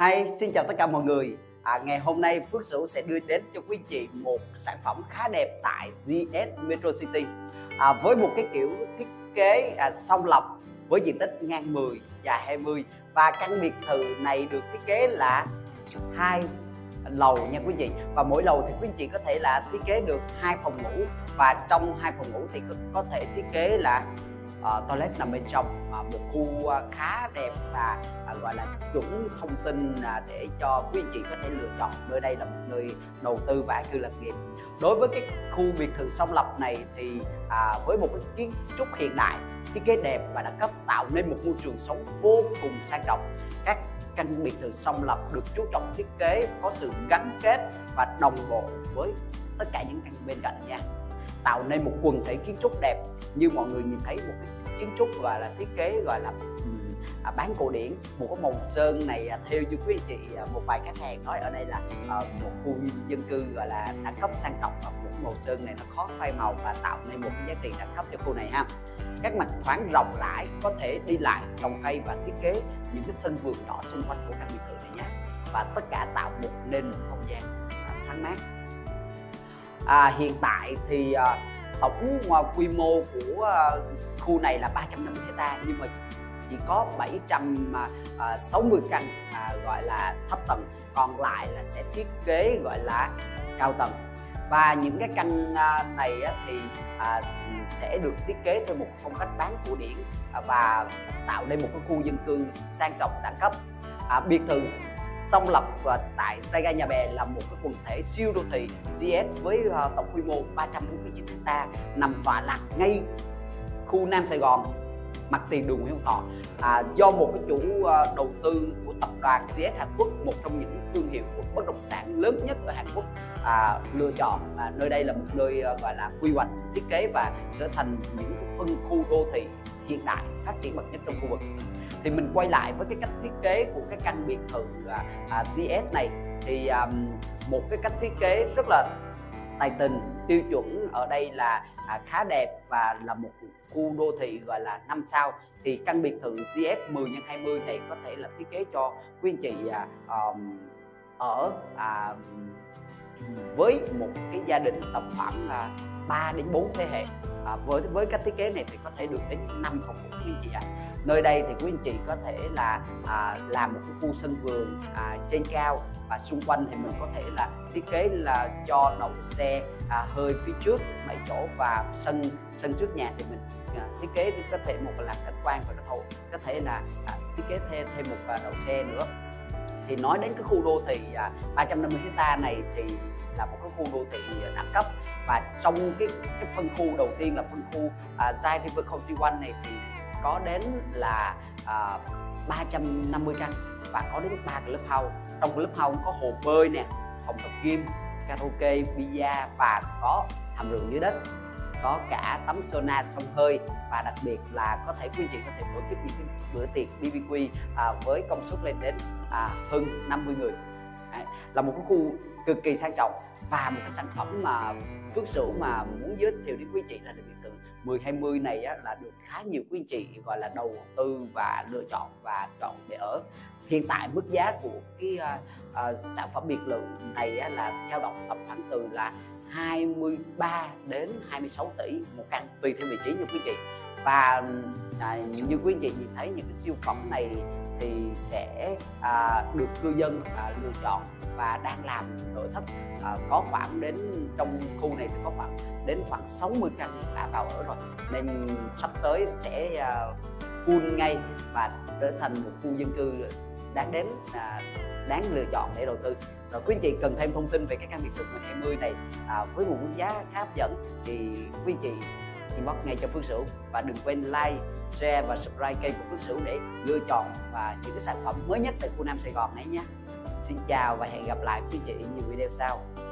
Hi, xin chào tất cả mọi người. Ngày hôm nay Phước Sửu sẽ đưa đến cho quý chị một sản phẩm khá đẹp tại GS Metrocity với một cái kiểu thiết kế song lọc với diện tích ngang 10 và 20, và căn biệt thự này được thiết kế là 2 lầu nha quý vị, và mỗi lầu thì quý anh chị có thể là thiết kế được 2 phòng ngủ, và trong 2 phòng ngủ thì có thể thiết kế là toilet nằm bên trong, một khu khá đẹp và gọi là chuẩn thông tin để cho quý anh chị có thể lựa chọn nơi đây là một nơi đầu tư và cư lạc nghiệp. Đối với cái khu biệt thự song lập này thì với một cái kiến trúc hiện đại, thiết kế đẹp và đẳng cấp, tạo nên một môi trường sống vô cùng sang trọng. Các căn biệt thự song lập được chú trọng thiết kế có sự gắn kết và đồng bộ với tất cả những căn bên cạnh nha, tạo nên một quần thể kiến trúc đẹp. Như mọi người nhìn thấy, một cái kiến trúc gọi là thiết kế gọi là bán cổ điển. Một cái màu sơn này theo như quý anh chị, một vài khách hàng nói ở đây là một khu dân cư gọi là đẳng cấp sang trọng, và một màu sơn này nó khó phai màu và tạo nên một cái giá trị đẳng cấp cho khu này ha. Các mặt thoáng rộng rãi, có thể đi lại trồng cây và thiết kế những cái sân vườn nhỏ xung quanh của căn biệt thự này nhé, và tất cả tạo một nền không gian thoáng mát. Hiện tại thì tổng quy mô của khu này là 350 hectare, nhưng mà chỉ có 760 căn gọi là thấp tầng, còn lại là sẽ thiết kế gọi là cao tầng. Và những cái căn này thì sẽ được thiết kế theo một phong cách bán cổ điển và tạo nên một cái khu dân cư sang trọng đẳng cấp. Biệt thự song lập tại Zeitgeist Nhà Bè là một cái quần thể siêu đô thị GS với tổng quy mô 349 hectare, nằm tọa lạc ngay khu Nam Sài Gòn, mặt tiền đường Nguyễn Hữu Thọ, do một cái chủ đầu tư của tập đoàn GS Hàn Quốc, một trong những thương hiệu của bất động sản lớn nhất ở Hàn Quốc lựa chọn. Nơi đây là một nơi gọi là quy hoạch, thiết kế và trở thành những phân khu đô thị hiện đại phát triển bậc nhất trong khu vực. Thì mình quay lại với cái cách thiết kế của cái căn biệt thự GS này, thì một cái cách thiết kế rất là tài tình, tiêu chuẩn ở đây là khá đẹp và là một khu đô thị gọi là 5 sao. Thì căn biệt thự GS 10 x 20 này có thể là thiết kế cho quý anh chị ở với một cái gia đình tầm khoảng 3 đến 4 thế hệ. Với cách thiết kế này thì có thể được đến 5 phòng ngủ quý anh chị ạ. Nơi đây thì quý anh chị có thể là làm một cái khu sân vườn trên cao, và xung quanh thì mình có thể là thiết kế là cho đậu xe hơi phía trước 7 chỗ, và sân trước nhà thì mình thiết kế thì có thể một là cảnh quan, và có thể là thiết kế thêm một đậu xe nữa. Thì nói đến cái khu đô thị 350 hectare này thì là một cái khu đô thị đẳng cấp, và trong cái phân khu đầu tiên là phân khu Jai River Country One này thì có đến là 350 căn, và có đến 3 clubhouse. Trong clubhouse có hồ bơi nè, phòng tập gym, karaoke, bia, và có hầm rượu dưới đất, có cả tắm sauna sông hơi, và đặc biệt là có thể quý vị có thể tổ chức những cái bữa tiệc BBQ với công suất lên đến hơn 50 người. Đấy, là một cái khu cực kỳ sang trọng, và một cái sản phẩm mà Phước Sửu mà muốn giới thiệu đến quý chị là biệt thự 10x20 này á, là được khá nhiều quý anh chị gọi là đầu tư và lựa chọn và chọn để ở. Hiện tại mức giá của cái sản phẩm biệt thự này á, là dao động tầm khoảng từ là 23 đến 26 tỷ một căn, tùy theo vị trí như quý chị. Và như quý anh chị nhìn thấy, những cái siêu phẩm này thì sẽ được cư dân lựa chọn và đang làm nội thất. Có khoảng đến, trong khu này thì có khoảng đến khoảng 60 căn đã vào ở rồi, nên sắp tới sẽ full ngay và trở thành một khu dân cư đáng lựa chọn để đầu tư. Rồi quý anh chị cần thêm thông tin về cái căn biệt thự 10x20 này với một mức giá khá hấp dẫn thì quý anh chị inbox ngay cho Phước Sửu, và đừng quên like, share và subscribe kênh của Phước Sửu để lựa chọn và những cái sản phẩm mới nhất tại khu Nam Sài Gòn đấy nhé. Xin chào và hẹn gặp lại quý chị ở nhiều video sau.